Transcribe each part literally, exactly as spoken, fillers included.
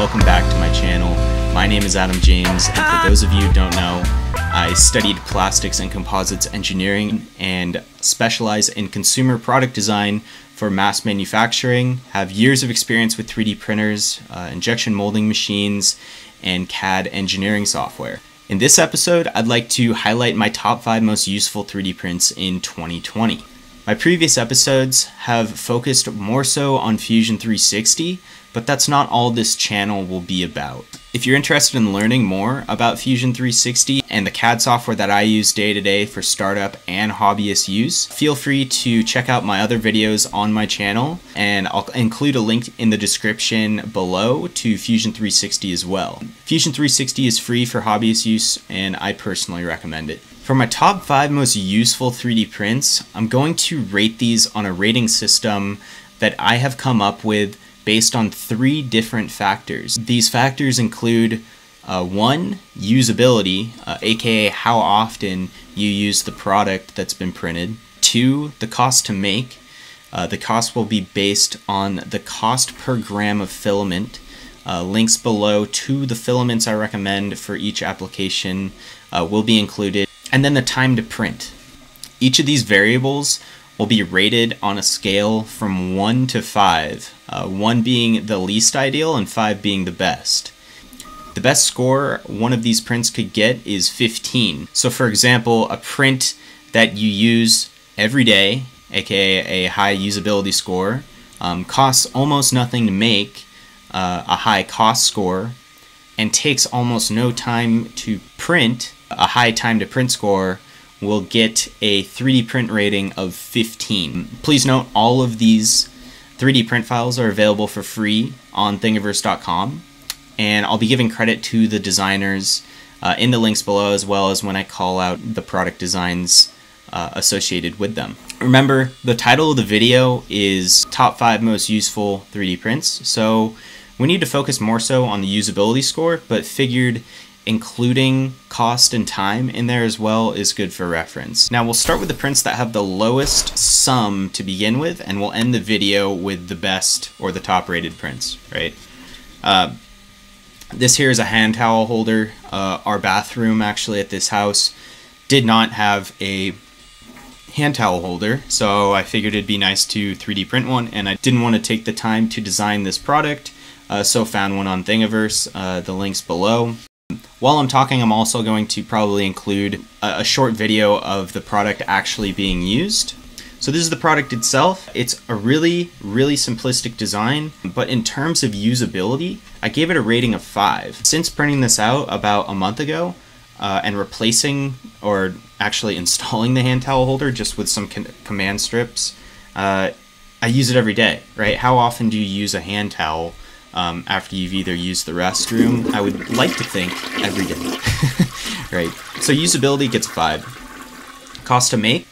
welcome back to my channel. My name is Adam James, and for those of you who don't know, I studied plastics and composites engineering and specialize in consumer product design for mass manufacturing, have years of experience with three D printers, uh, injection molding machines, and C A D engineering software. In this episode, I'd like to highlight my top five most useful three D prints in twenty twenty. My previous episodes have focused more so on Fusion three sixty, but that's not all this channel will be about. If you're interested in learning more about Fusion three sixty and the C A D software that I use day to day for startup and hobbyist use, feel free to check out my other videos on my channel, and I'll include a link in the description below to Fusion three sixty as well. Fusion three sixty is free for hobbyist use, and I personally recommend it. For my top five most useful three D prints, I'm going to rate these on a rating system that I have come up with based on three different factors. These factors include uh, one, usability, uh, aka how often you use the product that's been printed. Two, the cost to make. Uh, the cost will be based on the cost per gram of filament. Uh, links below to the filaments I recommend for each application uh, will be included. And then the time to print. Each of these variables will be rated on a scale from one to five, uh, one being the least ideal and five being the best. The best score one of these prints could get is fifteen. So for example, a print that you use every day, aka a high usability score, um, costs almost nothing to make, uh, a high cost score, and takes almost no time to print, a high time to print score, will get a three D print rating of fifteen. Please note, all of these three D print files are available for free on Thingiverse dot com, and I'll be giving credit to the designers uh, in the links below, as well as when I call out the product designs uh, associated with them. Remember, the title of the video is Top five Most Useful three D Prints, so we need to focus more so on the usability score, but figured including cost and time in there as well is good for reference. Now we'll start with the prints that have the lowest sum to begin with, and we'll end the video with the best or the top rated prints, right? Uh, this here is a hand towel holder. Uh, our bathroom actually at this house did not have a hand towel holder, so I figured it'd be nice to three D print one, and I didn't want to take the time to design this product, uh, so found one on Thingiverse, uh, the link's below. While I'm talking, I'm also going to probably include a short video of the product actually being used. So this is the product itself. It's a really, really simplistic design, but in terms of usability, I gave it a rating of five. Since printing this out about a month ago uh, and replacing or actually installing the hand towel holder just with some command strips, uh, I use it every day, right? How often do you use a hand towel? Um, after you've either used the restroom, I would like to think every day, right? So usability gets five. Cost to make,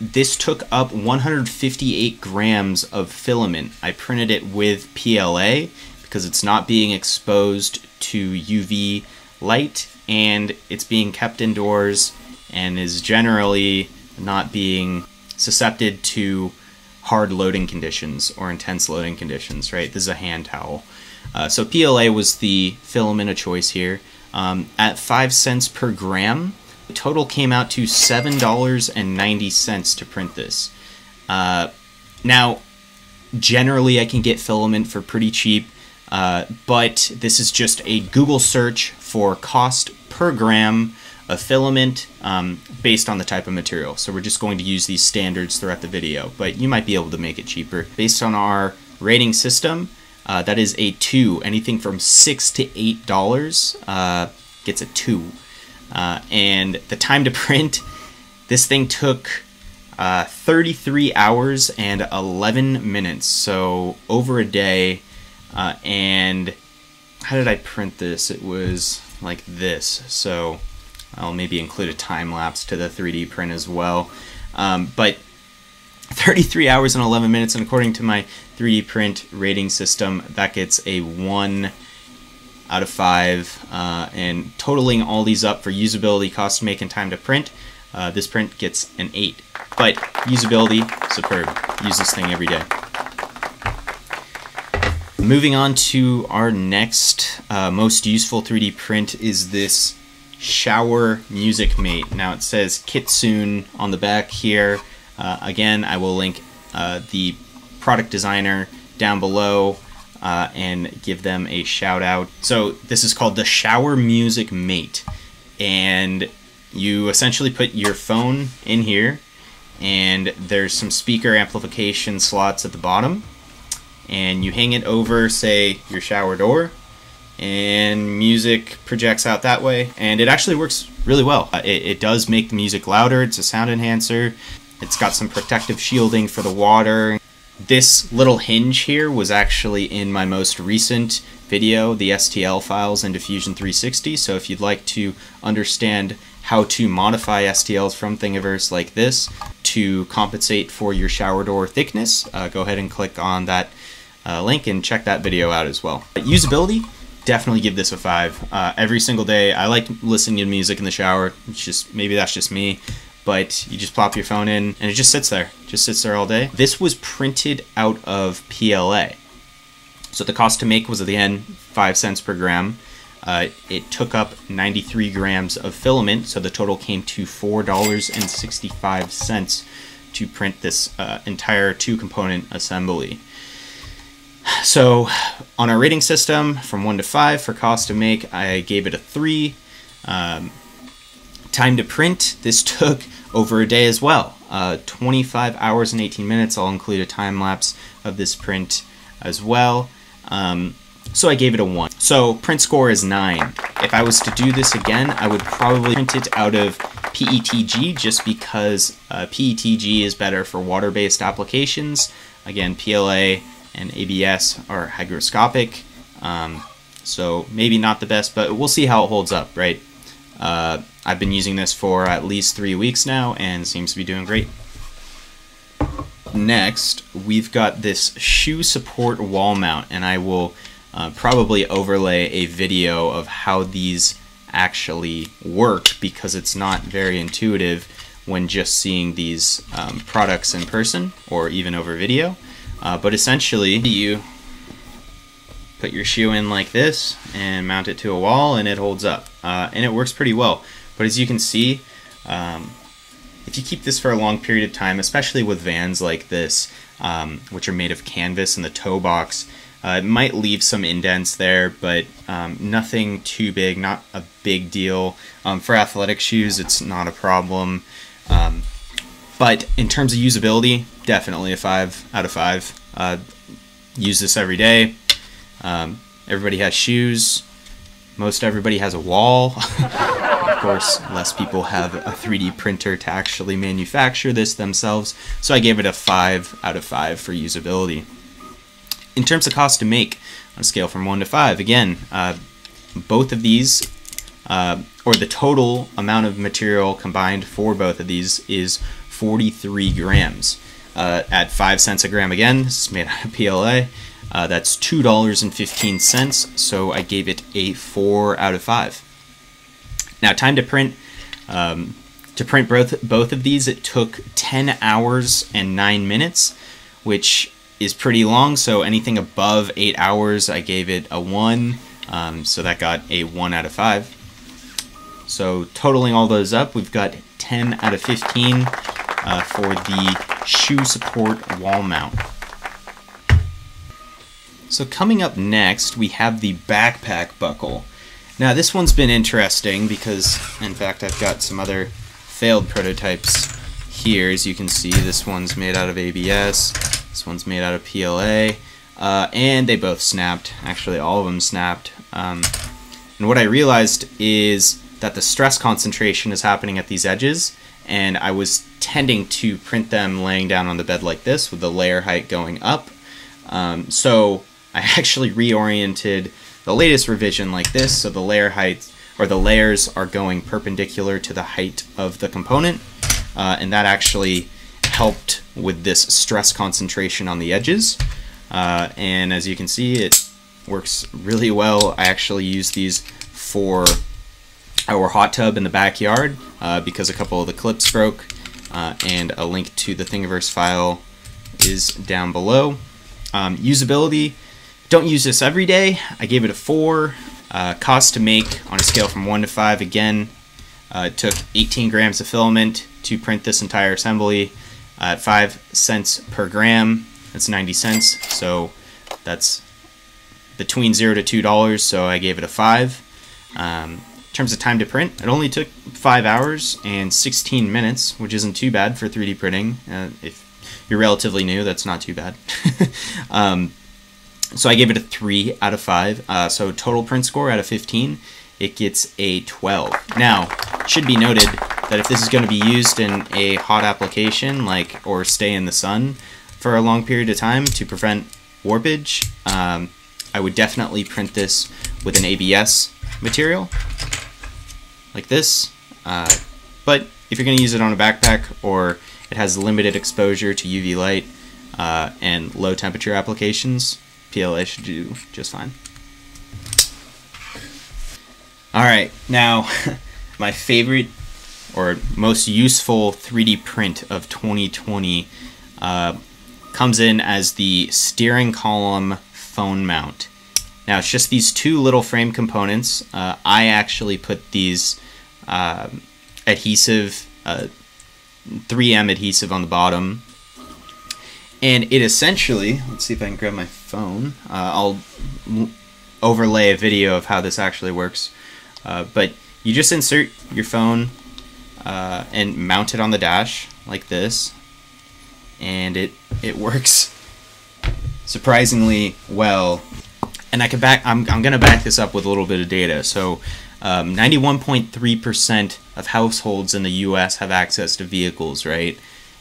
this took up one hundred fifty-eight grams of filament. I printed it with P L A because it's not being exposed to U V light, and it's being kept indoors and is generally not being susceptible to hard loading conditions or intense loading conditions, right? This is a hand towel. Uh, so P L A was the filament of choice here. Um, at five cents per gram, the total came out to seven dollars and ninety cents to print this. Uh, now, generally I can get filament for pretty cheap, uh, but this is just a Google search for cost per gram of filament um, based on the type of material. So we're just going to use these standards throughout the video, but you might be able to make it cheaper. Based on our rating system, Uh, that is a two. Anything from six to eight dollars uh, gets a two. Uh, and the time to print, this thing took uh, thirty-three hours and eleven minutes, so over a day. Uh, and how did I print this? It was like this. So I'll maybe include a time lapse to the three D print as well. Um, but thirty-three hours and eleven minutes, and according to my three D print rating system, that gets a one out of five, uh, and totaling all these up for usability, cost to make, and time to print, uh, this print gets an eight. But usability, superb. Use this thing every day. Moving on to our next uh, most useful three D print is this shower music mate. Now it says Kitsune on the back here. Uh, again, I will link uh, the product designer down below uh, and give them a shout out. So this is called the shower music mate, and you essentially put your phone in here, and there's some speaker amplification slots at the bottom, and you hang it over, say, your shower door, and music projects out that way, and it actually works really well. It, it does make the music louder. It's a sound enhancer. It's got some protective shielding for the water. This little hinge here was actually in my most recent video, the S T L files into Fusion three sixty, so if you'd like to understand how to modify S T Ls from Thingiverse like this to compensate for your shower door thickness, uh, go ahead and click on that uh, link and check that video out as well. But usability, definitely give this a five. Uh, every single day, I like listening to music in the shower. It's just, maybe that's just me, but you just plop your phone in and it just sits there. It just sits there all day. This was printed out of P L A. So the cost to make was, at the end, five cents per gram. Uh, it took up ninety-three grams of filament, so the total came to four dollars and sixty-five cents to print this uh, entire two-component assembly. So on our rating system, from one to five for cost to make, I gave it a three. Um, time to print, this took over a day as well. Uh, twenty-five hours and eighteen minutes, I'll include a time-lapse of this print as well. Um, So I gave it a one. So print score is nine. If I was to do this again, I would probably print it out of P E T G, just because uh, P E T G is better for water-based applications. Again, P L A and A B S are hygroscopic, um, so maybe not the best, but we'll see how it holds up, right? Uh, I've been using this for at least three weeks now and seems to be doing great. Next, we've got this shoe support wall mount, and I will Uh, probably overlay a video of how these actually work, because it's not very intuitive when just seeing these um, products in person or even over video. Uh, but essentially, you put your shoe in like this and mount it to a wall, and it holds up. Uh, and it works pretty well. But as you can see, um, if you keep this for a long period of time, especially with vans like this, um, which are made of canvas in the toe box, Uh, it might leave some indents there, but um, nothing too big, not a big deal. Um, for athletic shoes, it's not a problem. Um, but in terms of usability, definitely a five out of five. Uh, use this every day. Um, everybody has shoes. Most everybody has a wall. Of course, less people have a three D printer to actually manufacture this themselves. So I gave it a five out of five for usability. In terms of cost to make, on a scale from one to five, again, uh, both of these, uh, or the total amount of material combined for both of these, is forty-three grams. Uh, at five cents a gram, again, this is made out of P L A, uh, that's two dollars and fifteen cents, so I gave it a four out of five. Now, time to print. Um, to print both, both of these, it took ten hours and nine minutes, which is pretty long, so anything above eight hours, I gave it a one, um, so that got a one out of five. So totaling all those up, we've got ten out of fifteen uh, for the shoe support wall mount. So coming up next, we have the backpack buckle. Now this one's been interesting because, in fact, I've got some other failed prototypes here. As you can see, this one's made out of A B S. This one's made out of P L A, uh, and they both snapped. Actually, all of them snapped. Um, and what I realized is that the stress concentration is happening at these edges, and I was tending to print them laying down on the bed like this, with the layer height going up. Um, so I actually reoriented the latest revision like this, so the layer heights, or the layers, are going perpendicular to the height of the component, uh, and that actually helped with this stress concentration on the edges, uh, and as you can see, it works really well. I actually use these for our hot tub in the backyard uh, because a couple of the clips broke, uh, and a link to the Thingiverse file is down below. Um, usability, Don't use this every day. I gave it a four. Uh, cost to make on a scale from one to five. Again, uh, it took eighteen grams of filament to print this entire assembly at five cents per gram. That's ninety cents. So that's between zero to two dollars. So I gave it a five. Um, in terms of time to print, it only took five hours and sixteen minutes, which isn't too bad for three D printing. Uh, if you're relatively new, that's not too bad. um, So I gave it a three out of five. Uh, so total print score out of fifteen, it gets a twelve. Now, it should be noted that if this is going to be used in a hot application, like or stay in the sun for a long period of time to prevent warpage, um, I would definitely print this with an A B S material like this. Uh, but if you're going to use it on a backpack or it has limited exposure to U V light uh, and low temperature applications, P L A should do just fine. All right, now my favorite or most useful three D print of twenty twenty uh, comes in as the steering column phone mount. Now it's just these two little frame components. Uh, I actually put these uh, adhesive, uh, three M adhesive on the bottom. And it essentially, let's see if I can grab my phone. Uh, I'll overlay a video of how this actually works. Uh, but you just insert your phone uh, and mount it on the dash like this. And it, it works surprisingly well. And I can back, I'm, I'm gonna back this up with a little bit of data. So ninety-one point three percent um, of households in the U S have access to vehicles, right?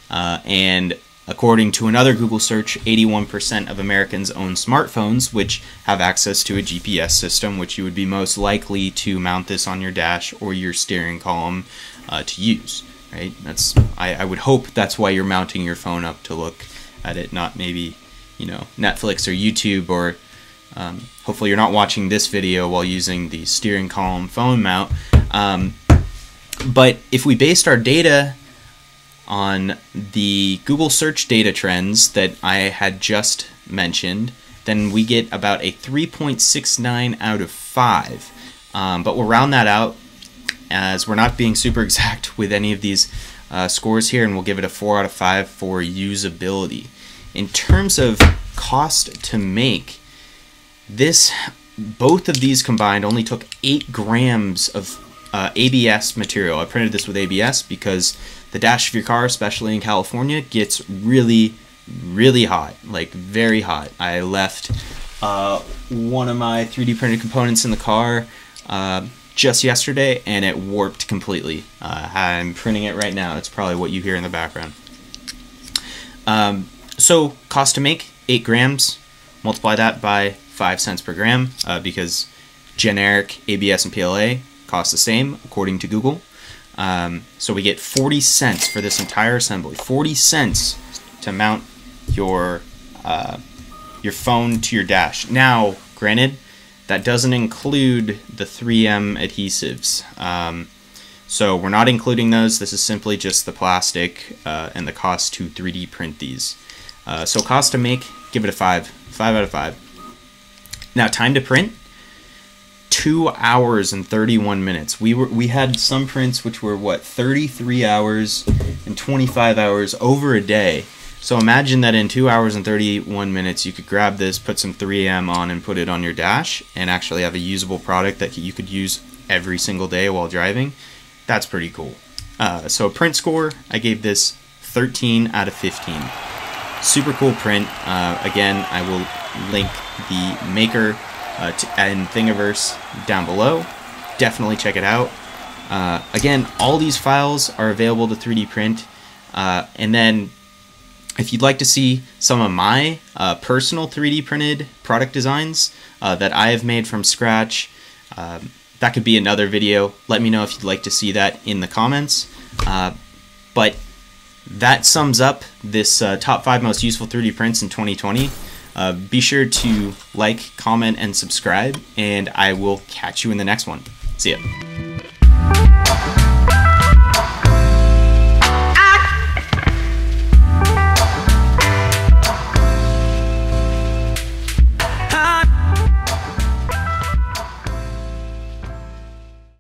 Uh, and according to another Google search, eighty-one percent of Americans own smartphones, which have access to a G P S system, which you would be most likely to mount this on your dash or your steering column uh, to use, right? That's I, I would hope that's why you're mounting your phone up to look at it, not maybe, you know, Netflix or YouTube, or um, hopefully you're not watching this video while using the steering column phone mount. Um, but if we based our data on the Google search data trends that I had just mentioned, then we get about a three point six nine out of five. Um, but we'll round that out as we're not being super exact with any of these uh, scores here, and we'll give it a four out of five for usability. In terms of cost to make, this, both of these combined only took eight grams of uh, A B S material. I printed this with A B S because the dash of your car, especially in California, gets really, really hot, like very hot. I left uh, one of my three D printed components in the car uh, just yesterday, and it warped completely. Uh, I'm printing it right now. It's probably what you hear in the background. Um, so cost to make, eight grams. Multiply that by five cents per gram uh, because generic A B S and P L A cost the same according to Google. Um, so we get forty cents for this entire assembly, forty cents to mount your, uh, your phone to your dash. Now, granted, that doesn't include the three M adhesives. Um, so we're not including those. This is simply just the plastic, uh, and the cost to three D print these. Uh, so cost to make, give it a five, five out of five. Now time to print. two hours and thirty-one minutes. We were we had some prints which were what thirty-three hours and twenty-five hours over a day. So imagine that in two hours and thirty-one minutes you could grab this, put some three M on and put it on your dash and actually have a usable product that you could use every single day while driving. That's pretty cool. Uh, so print score, I gave this thirteen out of fifteen. Super cool print. Uh, again, I will link the maker Uh, and Thingiverse down below. Definitely check it out. Uh, again, all these files are available to three D print. Uh, and then if you'd like to see some of my uh, personal three D printed product designs uh, that I have made from scratch, um, that could be another video. Let me know if you'd like to see that in the comments. Uh, but that sums up this uh, top five most useful three D prints in twenty twenty. Uh, be sure to like, comment, and subscribe, and I will catch you in the next one. See ya.